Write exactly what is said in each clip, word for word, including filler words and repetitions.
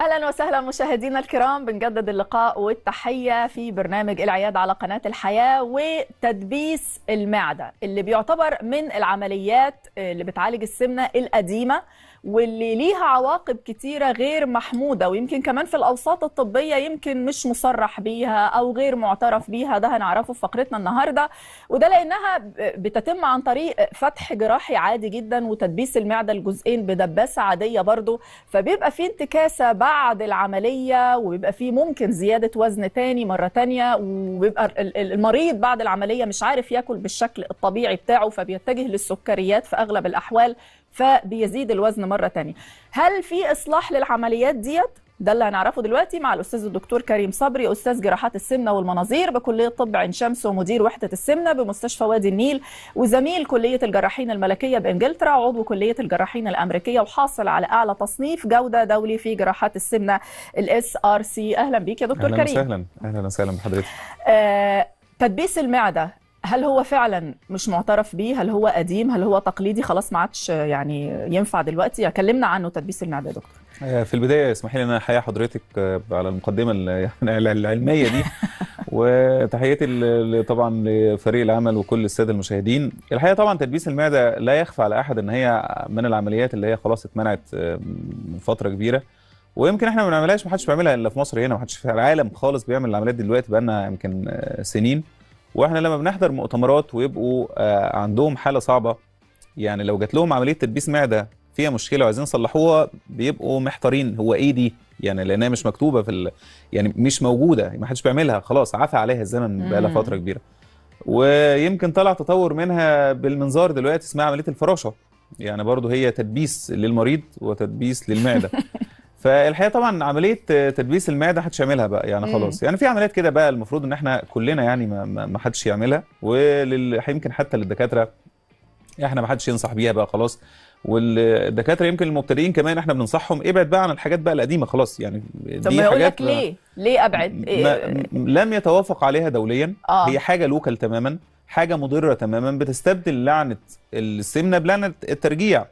أهلا وسهلا مشاهدينا الكرام، بنجدد اللقاء والتحية في برنامج العيادة على قناة الحياة. وتدبيس المعدة اللي بيعتبر من العمليات اللي بتعالج السمنة القديمة واللي ليها عواقب كتيرة غير محمودة، ويمكن كمان في الأوساط الطبية يمكن مش مصرح بيها أو غير معترف بيها. ده هنعرفه في فقرتنا النهاردة، وده لأنها بتتم عن طريق فتح جراحي عادي جدا وتدبيس المعدة الجزئين بدباسة عادية برضو، فبيبقى في انتكاسة بعد العملية وبيبقى في ممكن زيادة وزن تاني مرة تانية، وبيبقى المريض بعد العملية مش عارف ياكل بالشكل الطبيعي بتاعه فبيتجه للسكريات في أغلب الأحوال، فبيزيد الوزن مرة تانية. هل في إصلاح للعمليات ديت؟ ده اللي هنعرفه دلوقتي مع الأستاذ الدكتور كريم صبري، أستاذ جراحات السمنة والمناظير بكلية طب عين شمس ومدير وحدة السمنة بمستشفى وادي النيل، وزميل كلية الجراحين الملكية بإنجلترا، عضو كلية الجراحين الأمريكية، وحاصل على أعلى تصنيف جودة دولي في جراحات السمنة الإس آر سي. أهلا بيك يا دكتور أهلاً كريم. أهلا أهلا وسهلا بحضرتك. آه، تدبيس المعدة هل هو فعلا مش معترف بيه؟ هل هو قديم؟ هل هو تقليدي خلاص ما عادش يعني ينفع دلوقتي؟ كلمنا عنه تدبيس المعده يا دكتور. في البدايه اسمحي لي ان انا احيي حضرتك على المقدمه العلميه دي، وتحياتي طبعا لفريق العمل وكل الساده المشاهدين. الحقيقه طبعا تدبيس المعده لا يخفى على احد ان هي من العمليات اللي هي خلاص اتمنعت من فتره كبيره، ويمكن احنا ما بنعملهاش، ما حدش بيعملها الا في مصر هنا، ما حدش في العالم خالص بيعمل العمليات دلوقتي بقى لنا يمكن سنين. واحنا لما بنحضر مؤتمرات ويبقوا عندهم حاله صعبه، يعني لو جات لهم عمليه تدبيس معده فيها مشكله وعايزين يصلحوها بيبقوا محتارين هو ايه دي؟ يعني لانها مش مكتوبه في ال... يعني مش موجوده، ما حدش بيعملها، خلاص عفى عليها الزمن بقى لها فتره كبيره. ويمكن طلع تطور منها بالمنظار دلوقتي اسمها عمليه الفراشه، يعني برضو هي تدبيس للمريض وتدبيس للمعده. فالحقيقه طبعا عمليه تدبيس المعده محدش يعملها بقى، يعني خلاص، يعني في عمليات كده بقى المفروض ان احنا كلنا يعني ما حدش يعملها، ويمكن حتى للدكاتره احنا ما حدش ينصح بيها بقى خلاص. والدكاتره يمكن المبتدئين كمان احنا بننصحهم ابعد بقى عن الحاجات بقى القديمه خلاص، يعني دي حاجات ليه ليه ابعد؟ لم يتوافق عليها دوليا. آه. هي حاجه لوكال تماما، حاجه مضره تماما، بتستبدل لعنه السمنه بلعنه الترجيع.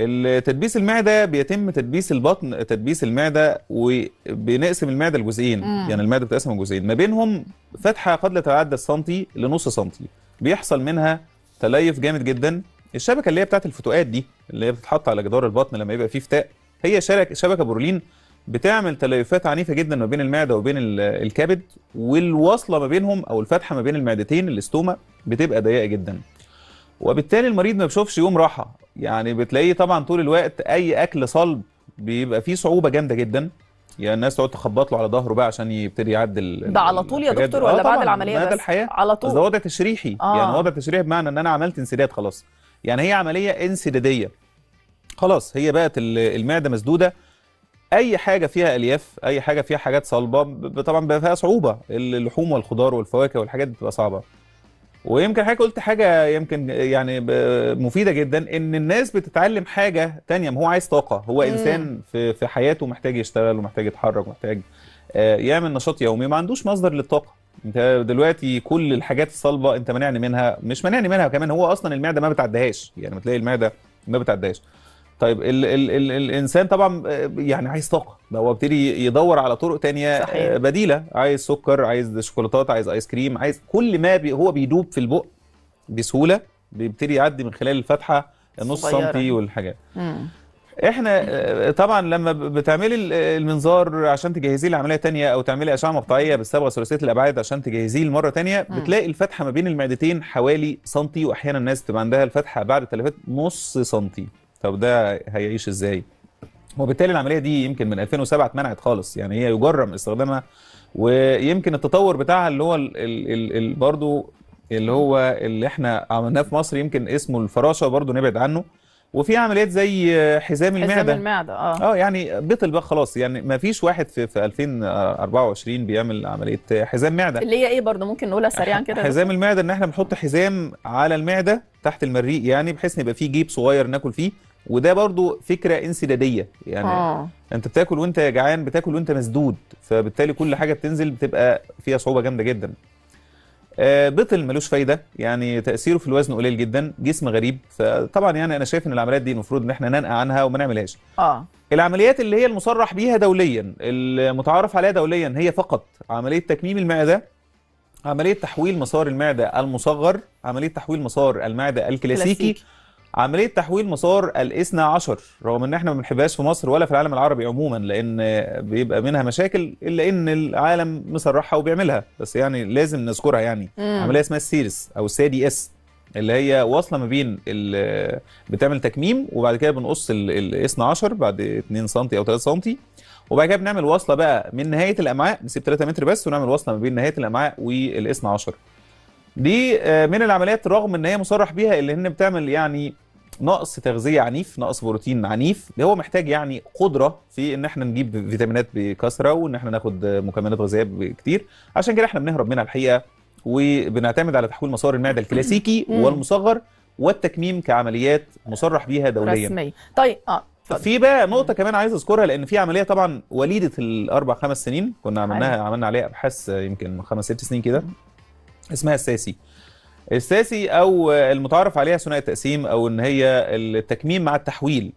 التدبيس المعده بيتم تدبيس البطن، تدبيس المعده، وبنقسم المعده لجزئين، يعني المعده بتقسم لجزئين ما بينهم فتحه قد لا تتعدى السنتي لنص سنتي، بيحصل منها تليف جامد جدا. الشبكه اللي هي بتاعت الفتوقات دي اللي هي بتتحط على جدار البطن لما يبقى فيه فتاء، هي شبكه بورلين بتعمل تليفات عنيفه جدا ما بين المعده وبين الكبد، والواصله ما بينهم او الفتحه ما بين المعدتين الاستوما بتبقى ضيقه جدا، وبالتالي المريض ما بيشوفش يوم راحه، يعني بتلاقيه طبعا طول الوقت اي اكل صلب بيبقى فيه صعوبه جامده جدا، يعني الناس تقعد تخبط له على ظهره بقى عشان يبتدي يعدل. ده على طول يا دكتور ولا بعد العمليه؟ بعد الحياه على طول. ده وضع تشريحي. آه. يعني وضع تشريحي بمعنى ان انا عملت انسداد خلاص، يعني هي عمليه انسداديه خلاص، هي بقت المعده مسدوده، اي حاجه فيها الياف، اي حاجه فيها حاجات صلبه طبعا بقى فيها صعوبه، اللحوم والخضار والفواكه والحاجات بتبقى صعبه. ويمكن حضرتك قلت حاجه يمكن يعني مفيده جدا، ان الناس بتتعلم حاجه ثانيه، ما هو عايز طاقه، هو انسان في في حياته محتاج يشتغل ومحتاج يتحرك ومحتاج يعمل نشاط يومي، ما عندوش مصدر للطاقه. انت دلوقتي كل الحاجات الصلبه انت مانعني منها، مش مانعني منها كمان، هو اصلا المعده ما بتعديهاش، يعني بتلاقي المعده ما بتعديهاش. طيب ال ال ال الانسان طبعا يعني عايز طاقه، هو بيبتدي يدور على طرق تانية. صحيح. بديله، عايز سكر، عايز شوكولاتات، عايز ايس كريم، عايز كل ما بي هو بيدوب في البق بسهوله بيبتدي يعدي من خلال الفتحه النص سنتي والحاجات. مم. احنا طبعا لما بتعملي المنظار عشان تجهزيه لعمليه تانية او تعملي اشعه مقطعيه بالصبغه ثلاثيه الابعاد عشان تجهزيه لمره تانية، بتلاقي الفتحه ما بين المعدتين حوالي سنتي، واحيانا الناس بتبقى عندها الفتحه بعد التلفات نص سنتي. طب ده هيعيش ازاي؟ وبالتالي العمليه دي يمكن من ألفين وسبعة اتمنعت خالص، يعني هي يجرم استخدامها، ويمكن التطور بتاعها اللي هو ال ال ال برضو اللي هو اللي احنا عملناه في مصر يمكن اسمه الفراشه برضو نبعد عنه. وفي عمليات زي حزام المعده، حزام المعده اه اه يعني بيت البق خلاص، يعني ما فيش واحد في, في ألفين وأربعة وعشرين بيعمل عمليه حزام معده، اللي هي ايه برضه ممكن نقولها سريعا كده. حزام المعده ان احنا بنحط حزام على المعده تحت المريء، يعني بحيث يبقى فيه جيب صغير ناكل فيه، وده برضه فكره انسداديه، يعني آه. انت بتاكل وانت جعان، بتاكل وانت مسدود، فبالتالي كل حاجه بتنزل بتبقى فيها صعوبه جامده جدا. بطل ملوش فايده، يعني تاثيره في الوزن قليل جدا، جسم غريب. فطبعا يعني انا شايف ان العمليات دي المفروض ان احنا ننقى عنها وما نعملهاش. اه العمليات اللي هي المصرح بيها دوليا، المتعارف عليها دوليا، هي فقط عمليه تكميم المعده، عمليه تحويل مسار المعده المصغر، عمليه تحويل مسار المعده الكلاسيكي، عمليه تحويل مسار الاثنى عشر، رغم ان احنا ما بنحبهاش في مصر ولا في العالم العربي عموما، لان بيبقى منها مشاكل الا ان العالم مصرحها وبيعملها، بس يعني لازم نذكرها. يعني مم. عمليه اسمها السيرس او السادي إس، اللي هي واصله ما بين بتعمل تكميم وبعد كده بنقص الاثنى عشر بعد اتنين سنتي او تلاتة سنتي، وبعد كده بنعمل واصله بقى من نهايه الامعاء، نسيب تلاتة متر بس ونعمل واصله ما بين نهايه الامعاء والاثنى عشر. دي من العمليات رغم ان هي مصرح بيها اللي هن بتعمل يعني نقص تغذيه عنيف، نقص بروتين عنيف، اللي هو محتاج يعني قدره في ان احنا نجيب فيتامينات بكثره وان احنا ناخد مكملات غذائيه كتير. عشان كده احنا بنهرب منها الحقيقه، وبنعتمد على تحويل مسار المعده الكلاسيكي والمصغر والتكميم كعمليات مصرح بيها دوليا رسميا. طيب اه في بقى نقطه كمان عايز اذكرها، لان في عمليه طبعا وليده الاربع خمس سنين كنا عملناها، عملنا عليها ابحاث يمكن من خمس ست سنين كده، اسمها الساسي. الساسي او المتعارف عليها ثنائي التقسيم، او ان هي التكميم مع التحويل.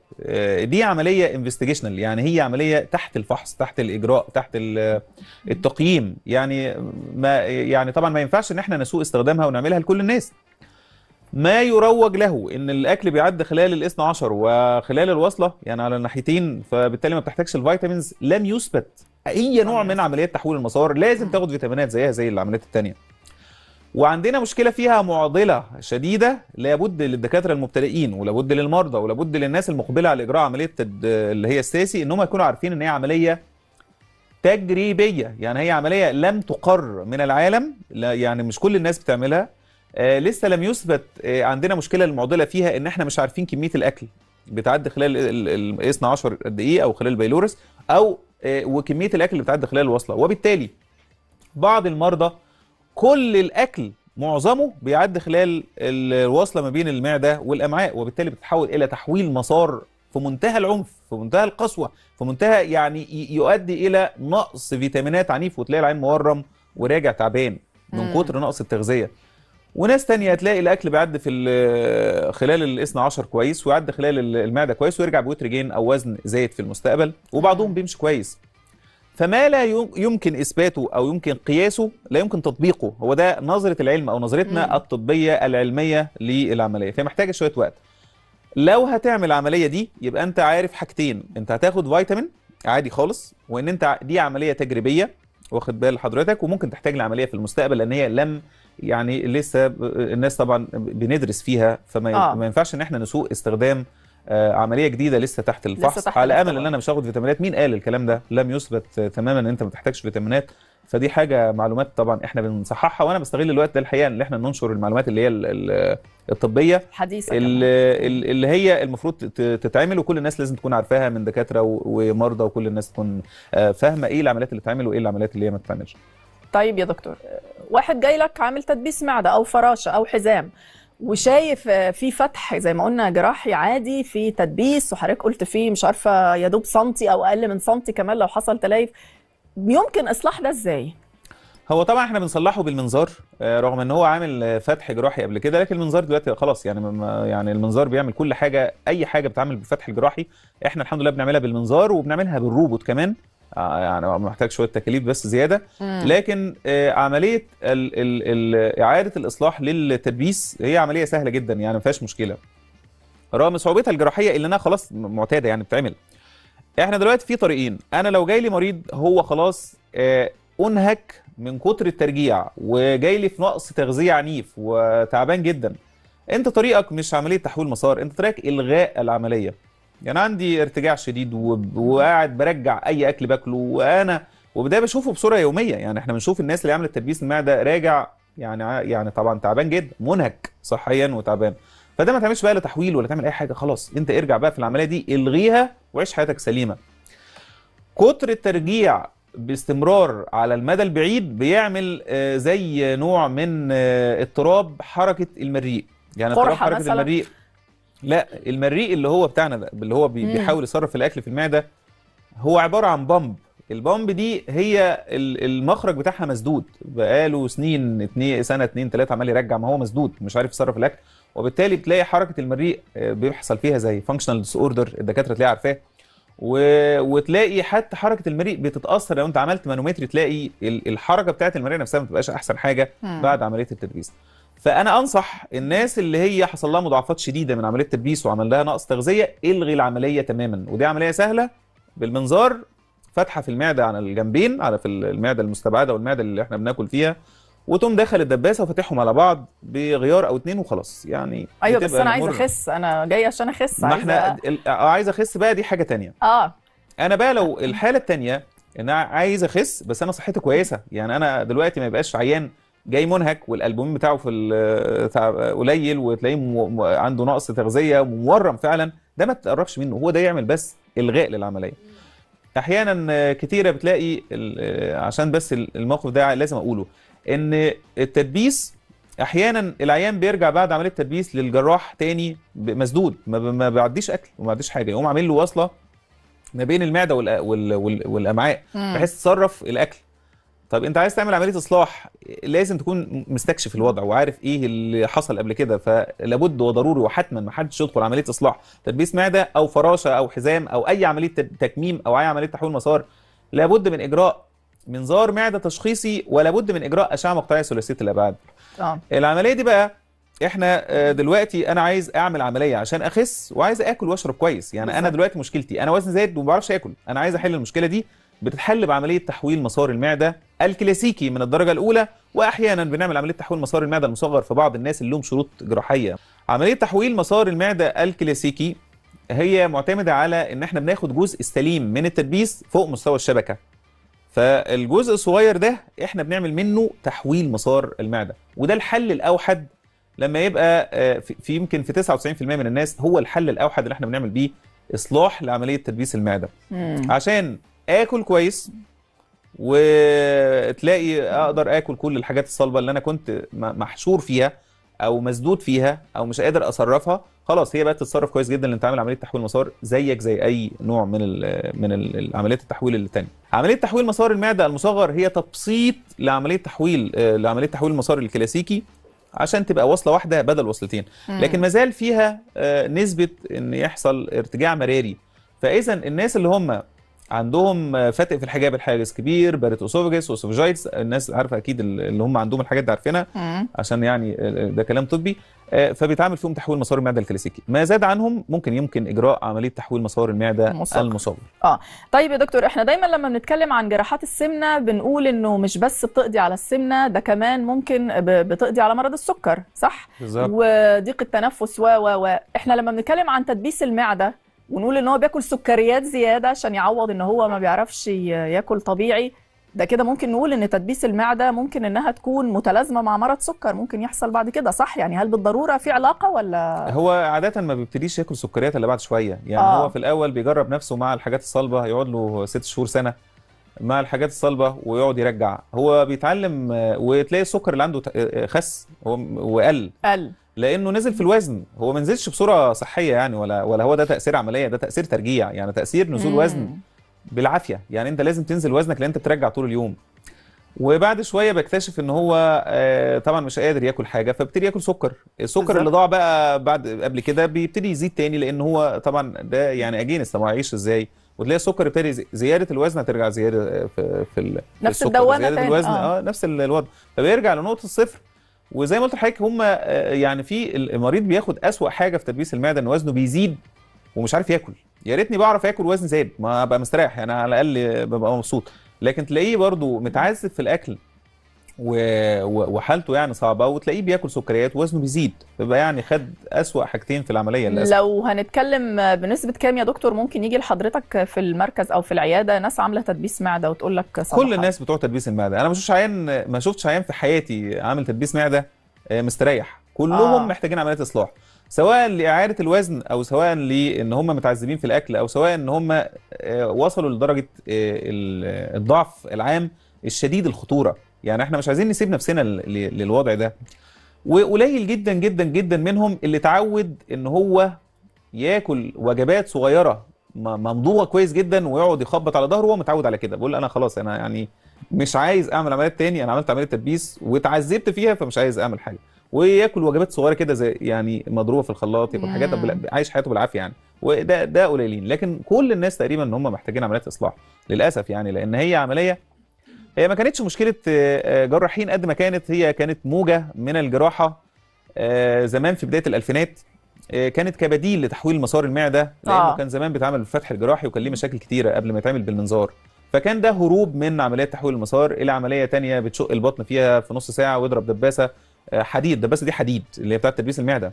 دي عمليه انفستيجيشنال، يعني هي عمليه تحت الفحص، تحت الاجراء، تحت التقييم. يعني ما يعني طبعا ما ينفعش ان احنا نسوء استخدامها ونعملها لكل الناس. ما يروج له ان الاكل بيعد خلال الاثنى عشر وخلال الوصله، يعني على الناحيتين، فبالتالي ما بتحتاجش الفيتامينز. لم يثبت اي نوع من عمليات تحويل المسار، لازم تاخد فيتامينات زيها زي العمليات الثانيه. وعندنا مشكله فيها معضله شديده، لابد للدكاتره المبتدئين ولابد للمرضى ولابد للناس المقبله على اجراء عمليه اللي هي الساسي انهم يكونوا عارفين ان هي عمليه تجريبيه، يعني هي عمليه لم تقر من العالم، يعني مش كل الناس بتعملها. آه لسه لم يثبت. آه عندنا مشكله المعضله فيها ان احنا مش عارفين كميه الاكل بتعدي خلال الاثنى عشر قد ايه، او خلال البيلورس، او آه وكميه الاكل اللي بتعدي خلال الوصله. وبالتالي بعض المرضى كل الاكل معظمه بيعد خلال الوصله ما بين المعده والامعاء، وبالتالي بتتحول الى تحويل مسار في منتهى العنف، في منتهى القسوه، في منتهى يعني يؤدي الى نقص فيتامينات عنيف، وتلاقي العين مورم وراجع تعبان من كتر نقص التغذيه. وناس تانية هتلاقي الاكل بيعد في خلال الاثنى عشر كويس، ويعد خلال المعده كويس، ويرجع بوتر جين او وزن زايد في المستقبل، وبعضهم بيمشي كويس. فما لا يمكن إثباته أو يمكن قياسه لا يمكن تطبيقه. هو ده نظرة العلم أو نظرتنا مم. الطبية العلمية للعملية، فمحتاجة شوية وقت. لو هتعمل العملية دي يبقى أنت عارف حاجتين، أنت هتاخد فيتامين عادي خالص، وإن أنت دي عملية تجريبية، واخد بال حضرتك، وممكن تحتاج العملية في المستقبل، لأن هي لم يعني لسه الناس طبعا بندرس فيها، فما آه. ما ينفعش إن احنا نسوق استخدام عملية جديدة لسه تحت الفحص، لسه تحت على أمل إن أنا مش هاخد فيتامينات. مين قال الكلام ده؟ لم يثبت تماما إن أنت ما بتحتاجش فيتامينات، فدي حاجة معلومات طبعا إحنا بنصححها، وأنا بستغل الوقت ده الحقيقة إن إحنا ننشر المعلومات اللي هي الطبية الحديثة اللي, اللي هي المفروض تتعمل، وكل الناس لازم تكون عارفاها من دكاترة ومرضى، وكل الناس تكون فاهمة إيه العمليات اللي بتتعمل وإيه العمليات اللي هي ما بتتعملش. طيب يا دكتور، واحد جاي لك عامل تدبيس معدة أو فراشة أو حزام، وشايف في فتح زي ما قلنا جراحي عادي، في تدبيس، وحضرتك قلت فيه مش عارفه يا دوب سنتي او اقل من سنتي كمان لو حصل تلايف، يمكن اصلاح ده ازاي؟ هو طبعا احنا بنصلحه بالمنظار، رغم ان هو عامل فتح جراحي قبل كده، لكن المنظار دلوقتي خلاص يعني يعني المنظار بيعمل كل حاجه، اي حاجه بتعمل بالفتح الجراحي احنا الحمد لله بنعملها بالمنظار، وبنعملها بالروبوت كمان، يعني محتاج شويه تكاليف بس زياده. مم. لكن عمليه ال ال ال اعاده الاصلاح للتدبيس هي عمليه سهله جدا، يعني ما فيهاش مشكله، رغم صعوبتها الجراحيه اللي انا خلاص معتاده يعني بتعمل. احنا دلوقتي في طريقين، انا لو جاي لي مريض هو خلاص انهك من كتر الترجيع وجاي لي في نقص تغذيه عنيف وتعبان جدا، انت طريقك مش عمليه تحويل مسار، انت طريقك الغاء العمليه. يعني عندي ارتجاع شديد وقاعد برجع اي اكل باكله، وانا وده بشوفه بصوره يوميه، يعني احنا بنشوف الناس اللي عملت تدبيس المعده راجع يعني يعني طبعا تعبان جدا، منهك صحيا وتعبان. فده ما تعملش بقى لا تحويل ولا تعمل اي حاجه، خلاص انت ارجع بقى في العمليه دي الغيها وعيش حياتك سليمه. كتر الترجيع باستمرار على المدى البعيد بيعمل زي نوع من اضطراب حركه المريء، يعني اضطراب حركه مثلاً. المريء لا، المريء اللي هو بتاعنا ده اللي هو بيحاول يصرف الاكل في المعده، هو عباره عن بامب، البامب دي هي المخرج بتاعها مسدود بقاله سنين، اتنين سنه اتنين تلاته عمال يرجع، ما هو مسدود مش عارف يتصرف الاكل، وبالتالي بتلاقي حركه المريء بيحصل فيها زي فانكشنال ديس اوردر، الدكاتره تلاقيها عارفاه، وتلاقي حتى حركه المريء بتتاثر. لو انت عملت مانومتري تلاقي الحركه بتاعه المريء نفسها ما بتبقاش احسن حاجه بعد عمليه التدبيس. فانا انصح الناس اللي هي حصل لها مضاعفات شديده من عمليه التدبيس وعمل لها نقص تغذيه، الغي العمليه تماما، ودي عمليه سهله بالمنظار، فتحه في المعده على الجنبين، على في المعده المستبعده والمعده اللي احنا بناكل فيها، وتقوم داخل الدباسه وفاتحهم على بعض بغيار او اتنين وخلاص. يعني ايوه بس انا عايز اخس، انا جاي عشان اخس، ما احنا عايز اخس بقى دي حاجه ثانيه. اه انا بقى لو الحاله الثانيه ان انا عايز اخس بس انا صحتي كويسه، يعني انا دلوقتي ما يبقاش عيان جاي منهك والالبومين بتاعه في قليل وتلاقيه عنده نقص تغذيه ومورم فعلا، ده ما تقربش منه، هو ده يعمل بس الغاء للعمليه. احيانا كتيره بتلاقي، عشان بس الموقف ده لازم اقوله، ان التدبيس احيانا العيان بيرجع بعد عمليه التدبيس للجراح تاني مسدود، ما بيعديش اكل وما بيعديش حاجه، يقوم عامل له واصله ما بين المعده والامعاء بحيث تصرف الاكل. طب انت عايز تعمل عمليه اصلاح، لازم تكون مستكشف الوضع وعارف ايه اللي حصل قبل كده، فلابد وضروري وحتما ما حدش يدخل عمليه اصلاح تدبيس معده او فراشه او حزام او اي عمليه تكميم او اي عمليه تحويل مسار، لابد من اجراء منظار معده تشخيصي، ولابد من اجراء اشعه مقطعيه ثلاثيه الابعاد. اه العمليه دي بقى احنا دلوقتي انا عايز اعمل عمليه عشان اخس وعايز اكل واشرب كويس، يعني بالزبط. انا دلوقتي مشكلتي انا وزني زايد وما بعرفش اكل، انا عايز احل المشكله دي، بتتحل بعمليه تحويل مسار المعده الكلاسيكي من الدرجه الاولى، واحيانا بنعمل عمليه تحويل مسار المعده المصغر في بعض الناس اللي لهم شروط جراحيه. عمليه تحويل مسار المعده الكلاسيكي هي معتمده على ان احنا بناخد جزء سليم من التدبيس فوق مستوى الشبكه، فالجزء الصغير ده احنا بنعمل منه تحويل مسار المعده، وده الحل الاوحد لما يبقى في يمكن في تسعة وتسعين بالمية من الناس، هو الحل الاوحد اللي احنا بنعمل بيه اصلاح لعمليه تدبيس المعده. مم. عشان اكل كويس وتلاقي اقدر اكل كل الحاجات الصلبه اللي انا كنت محشور فيها او مسدود فيها او مش قادر اصرفها، خلاص هي بقى تتصرف كويس جدا، اللي انت عامل عمليه تحويل مسار زيك زي اي نوع من ال من ال عمليات التحويل الثانيه. عمليه تحويل مسار المعده المصغر هي تبسيط لعمليه تحويل لعمليه تحويل المسار الكلاسيكي عشان تبقى وصله واحده بدل وصلتين، لكن ما زال فيها نسبه ان يحصل ارتجاع مراري. فاذا الناس اللي هم عندهم فتق في الحجاب، الحاجز كبير، باريت أوسوفجيس وسوفجايتس، الناس عارفه اكيد اللي هم عندهم الحاجات دي عارفينها عشان يعني ده كلام طبي، فبيتعمل فيهم تحويل مسار المعده الكلاسيكي، ما زاد عنهم ممكن يمكن اجراء عمليه تحويل مسار المعده المصغر. اه طيب يا دكتور، احنا دايما لما بنتكلم عن جراحات السمنه بنقول انه مش بس بتقضي على السمنه، ده كمان ممكن بتقضي على مرض السكر، صح؟ بالظبط، وضيق التنفس و و و احنا لما بنتكلم عن تدبيس المعده ونقول ان هو بياكل سكريات زياده عشان يعوض ان هو ما بيعرفش ياكل طبيعي، ده كده ممكن نقول ان تدبيس المعده ممكن انها تكون متلازمه مع مرض سكر ممكن يحصل بعد كده، صح؟ يعني هل بالضروره في علاقه ولا؟ هو عاده ما بيبتديش ياكل سكريات الا بعد شويه، يعني آه. هو في الاول بيجرب نفسه مع الحاجات الصلبه، هيقعد له ست شهور سنه مع الحاجات الصلبه ويقعد يرجع، هو بيتعلم، وتلاقي السكر اللي عنده خس وقل قل لانه نزل في الوزن، هو ما نزلش بصوره صحيه يعني، ولا ولا هو ده تاثير عمليه، ده تاثير ترجيع، يعني تاثير نزول مم. وزن بالعافيه، يعني انت لازم تنزل وزنك لان انت بترجع طول اليوم. وبعد شويه بكتشف ان هو آه طبعا مش قادر ياكل حاجه، فبيبتدي ياكل سكر، السكر اللي ضاع بقى بعد قبل كده بيبتدي يزيد تاني، لان هو طبعا ده يعني اجين ما يعيش ازاي، وتلاقي السكر ابتدي زياده الوزن هترجع زياده في في نفس الدوامه تاني، الوزن اه, آه نفس الوضع، فبيرجع لنقطه الصفر. وزي ما قلت لحضرتك هم يعني في المريض بياخد أسوأ حاجه في تدبيس المعده ان وزنه بيزيد ومش عارف ياكل، يا ريتني بعرف اكل وزن زاد ما ابقى مستريح، يعني على الاقل ببقى مبسوط، لكن تلاقيه برضو متعذب في الاكل وحالته يعني صعبه، وتلاقيه بياكل سكريات ووزنه بيزيد، بيبقى يعني خد أسوأ حاجتين في العمليه للاسف. لو هنتكلم بنسبه كام يا دكتور ممكن يجي لحضرتك في المركز او في العياده ناس عامله تدبيس معده وتقول لك صراحه؟ كل الناس بتوع تدبيس المعده، انا ما شفتش عيان ما شفتش عيان في حياتي عامل تدبيس معده مستريح، كلهم آه. محتاجين عمليه اصلاح، سواء لاعاده الوزن او سواء لان هم متعذبين في الاكل او سواء ان هم وصلوا لدرجه الضعف العام الشديد الخطوره، يعني احنا مش عايزين نسيب نفسنا للوضع ده. وقليل جدا جدا جدا منهم اللي اتعود ان هو ياكل وجبات صغيره ممضوغه كويس جدا ويقعد يخبط على ظهره وهو متعود على كده. بقول انا خلاص انا يعني مش عايز اعمل عمليات تاني، انا عملت عمليه تدبيس واتعذبت فيها فمش عايز اعمل حاجه. وياكل وجبات صغيره كده زي يعني مضروبه في الخلاط، ياكل حاجات عايش حياته بالعافيه يعني. وده ده قليلين، لكن كل الناس تقريبا ان هم محتاجين عمليات اصلاح للاسف يعني، لان هي عمليه هي ما كانتش مشكله جراحين قد ما كانت هي كانت موجه من الجراحه زمان في بدايه الالفينات، كانت كبديل لتحويل مسار المعده لانه آه. كان زمان بيتعمل بالفتح الجراحي وكان ليه مشاكل كتيره قبل ما يتعمل بالمنظار، فكان ده هروب من عمليه تحويل المسار الى عمليه ثانيه بتشق البطن فيها في نص ساعه ويضرب دباسه حديد، دباسه دي حديد اللي هي بتاعه تدبيس المعده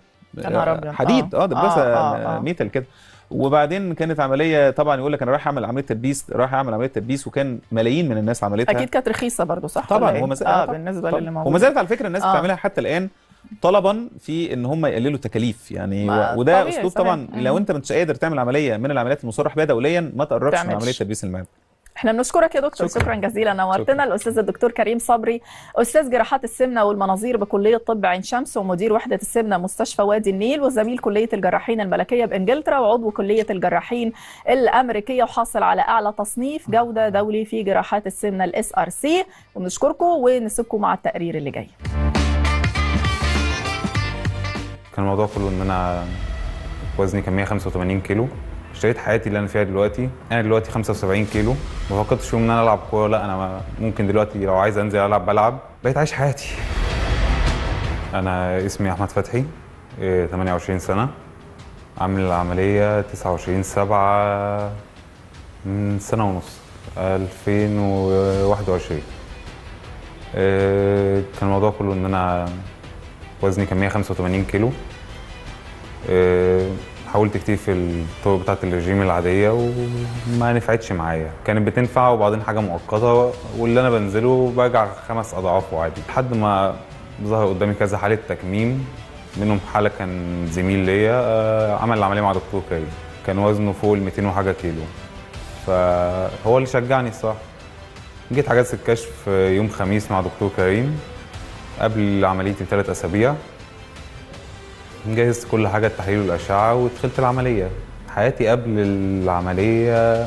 حديد اه, آه دباسه آه آه. ميتال كده. وبعدين كانت عمليه طبعا يقول لك انا رايح اعمل عمليه تدبيس، رايح اعمل عمليه تدبيس، وكان ملايين من الناس عملتها. اكيد كانت رخيصه برضه صح طبعا وما زالت آه بالنسبه للي موجود، وما زالت على فكره الناس آه. بتعملها حتى الان طلبا في ان هم يقللوا التكاليف يعني، وده اسلوب طبعا لو انت مش قادر تعمل عمليه من العمليات المصرح بها دوليا ما تقربش من عمليه تدبيس المعده. احنا بنشكرك يا دكتور، شكرا, شكرا جزيلا، نورتنا الاستاذ الدكتور كريم صبري، استاذ جراحات السمنه والمناظير بكليه طب عين شمس ومدير وحده السمنه مستشفى وادي النيل وزميل كليه الجراحين الملكيه بانجلترا وعضو كليه الجراحين الامريكيه وحاصل على اعلى تصنيف جوده دولي في جراحات السمنه الاس ار سي، وبنشكركم ونسيبكم مع التقرير اللي جاي. كان الموضوع كله ان انا وزني كان مية وخمسة وتمانين كيلو، اشتريت حياتي اللي انا فيها دلوقتي، انا دلوقتي خمسة وسبعين كيلو، ما فكرتش يوم ان انا العب كوره، لا انا ممكن دلوقتي لو عايز انزل العب بلعب، بقيت عايش حياتي. انا اسمي احمد فتحي، تمانية وعشرين سنه، عامل العمليه تسعة وعشرين سبعة من سنه ونص ألفين وواحد وعشرين. كان الموضوع كله ان انا وزني كان مية وخمسة وتمانين كيلو، حاولت كتير في الطرق بتاعت الرجيم العاديه وما نفعتش معايا، كانت بتنفع وبعدين حاجه مؤقته واللي انا بنزله برجع خمس اضعافه عادي، لحد ما ظهر قدامي كذا حاله تكميم، منهم حاله كان زميل ليا عمل العمليه مع دكتور كريم، كان وزنه فوق ال ميتين وحاجه كيلو، فهو اللي شجعني الصراحه. جيت حجزت الكشف يوم خميس مع دكتور كريم قبل عمليتي بثلاث اسابيع، جهزت كل حاجه، التحاليل والاشعه، ودخلت العمليه. حياتي قبل العمليه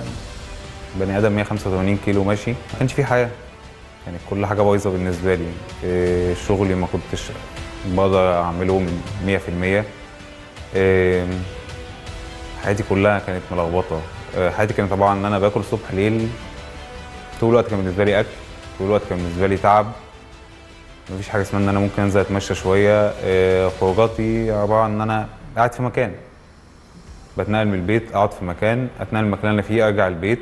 بني ادم مية وخمسة وتمانين كيلو ماشي، ما كانش في حياه يعني، كل حاجه بايظه بالنسبه لي، إيه شغلي ما كنتش بقدر اعمله من مية في المية، إيه حياتي كلها كانت ملخبطه، إيه حياتي كانت طبعا ان انا باكل صبح ليل، طول الوقت كان بالنسبه لي اكل، طول الوقت كان بالنسبه لي تعب، مفيش حاجه اسمها ان انا ممكن انزل اتمشى شويه، خروجاتي عباره عن ان انا قاعد في مكان، بتنقل من البيت اقعد في مكان، اتنقل من المكان اللي فيه ارجع البيت،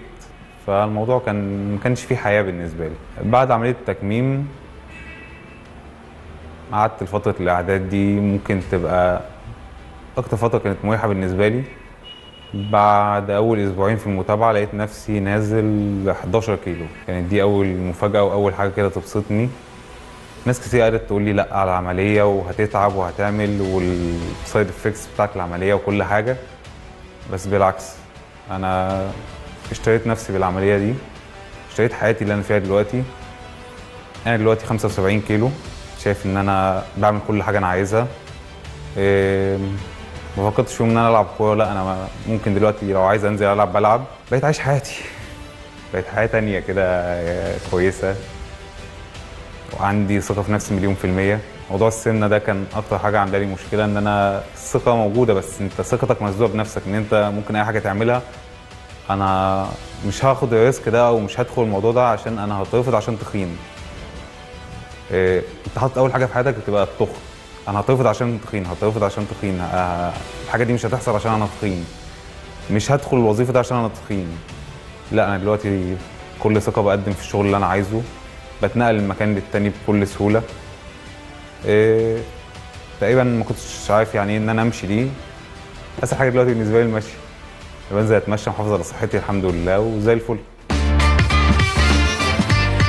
فالموضوع كان ما كانش فيه حياه بالنسبه لي. بعد عمليه التكميم قعدت لفتره الاعداد دي، ممكن تبقى اكتر فتره كانت مريحه بالنسبه لي. بعد اول اسبوعين في المتابعه لقيت نفسي نازل حداشر كيلو، كانت دي اول مفاجاه واول حاجه كده تبسطني. ناس كتير قالت تقول لي لا على العمليه وهتتعب وهتعمل والسايد افكتس بتاعت العمليه وكل حاجه، بس بالعكس انا اشتريت نفسي بالعمليه دي، اشتريت حياتي اللي انا فيها دلوقتي. انا دلوقتي خمسة وسبعين كيلو، شايف ان انا بعمل كل حاجه انا عايزها، إيه ما فكرتش يوم ان انا العب كوره، لا انا ممكن دلوقتي لو عايز انزل العب بلعب، بقيت عايش حياتي، بقيت حياه تانيه كده كويسه، وعندي ثقه في نفسي مليون في الميه. موضوع السمنه ده كان اكتر حاجه عامله لي مشكله، ان انا الثقه موجوده بس انت ثقتك مسدوده بنفسك، ان انت ممكن اي حاجه تعملها. انا مش هاخد الريسك ده او مش هدخل الموضوع ده عشان انا هترفض عشان تخين. إيه، انت حاطط اول حاجه في حياتك بتبقى التخن، انا هترفض عشان تخين، هترفض عشان تخين، أه الحاجه دي مش هتحصل عشان انا تخين، مش هدخل الوظيفه ده عشان انا تخين. لا انا دلوقتي كل ثقه بقدم في الشغل اللي انا عايزه، بتنقل من مكان للتاني بكل سهوله. إيه تقريبا ما كنتش عارف يعني ايه ان انا امشي، دي اسهل حاجه دلوقتي بالنسبه لي المشي، بنزل اتمشى محافظ على صحتي الحمد لله وزي الفل.